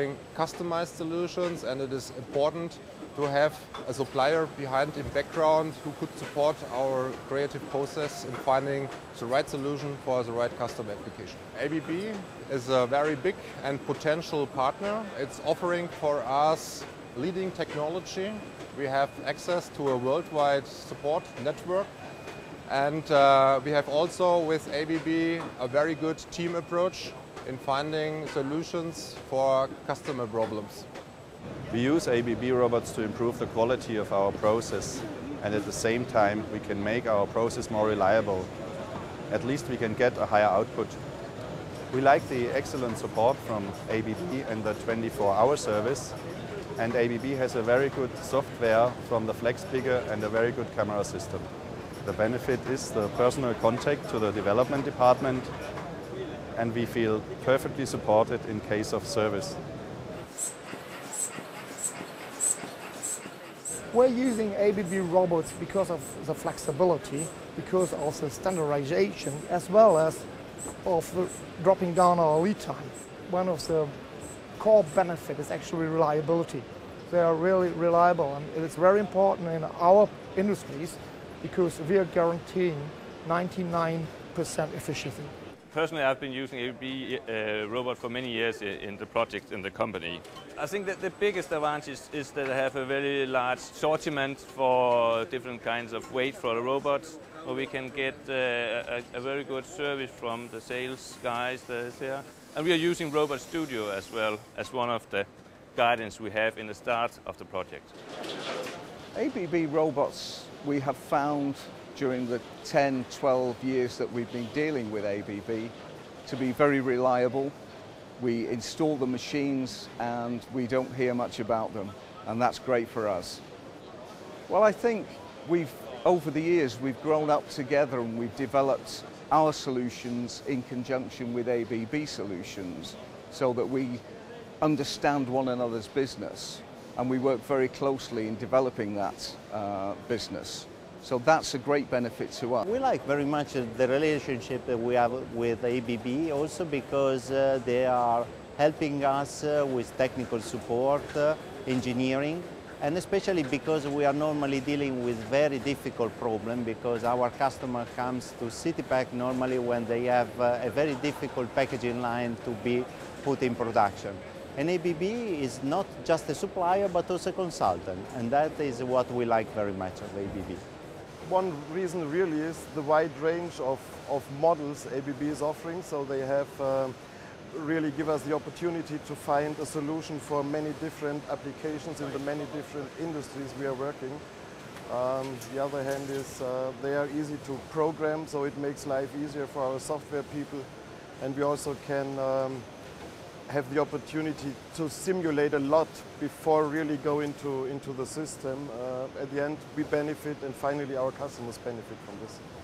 offering customized solutions, and it is important to have a supplier behind in background who could support our creative process in finding the right solution for the right customer application. ABB is a very big and potential partner. It's offering for us leading technology. We have access to a worldwide support network, and we have also with ABB a very good team approach in finding solutions for customer problems. We use ABB robots to improve the quality of our process, and at the same time we can make our process more reliable. At least we can get a higher output. We like the excellent support from ABB and the 24-hour service, and ABB has a very good software from the FlexPigger and a very good camera system. The benefit is the personal contact to the development department, and we feel perfectly supported in case of service. We're using ABB robots because of the flexibility, because of the standardization, as well as of dropping down our lead time. One of the core benefits is actually reliability. They are really reliable, and it's very important in our industries because we are guaranteeing 99% efficiency. Personally, I've been using ABB robot for many years in the project in the company. I think that the biggest advantage is that they have a very large assortment for different kinds of weight for the robots, where we can get a very good service from the sales guys that is here. And we are using Robot Studio as well as one of the guidance we have in the start of the project. ABB robots we have found during the 10, 12 years that we've been dealing with ABB to be very reliable. We install the machines and we don't hear much about them, and that's great for us. Well, I think over the years, we've grown up together and we've developed our solutions in conjunction with ABB solutions so that we understand one another's business, and we work very closely in developing that business. So that's a great benefit to us. We like very much the relationship that we have with ABB also because they are helping us with technical support, engineering, and especially because we are normally dealing with very difficult problems because our customer comes to CT Pack normally when they have a very difficult packaging line to be put in production. And ABB is not just a supplier but also a consultant, and that is what we like very much of ABB. One reason really is the wide range of models ABB is offering, so they have really give us the opportunity to find a solution for many different applications in the many different industries we are working. The other hand is they are easy to program, so it makes life easier for our software people, and we also can have the opportunity to simulate a lot before really go into the system. At the end, we benefit, and finally our customers benefit from this.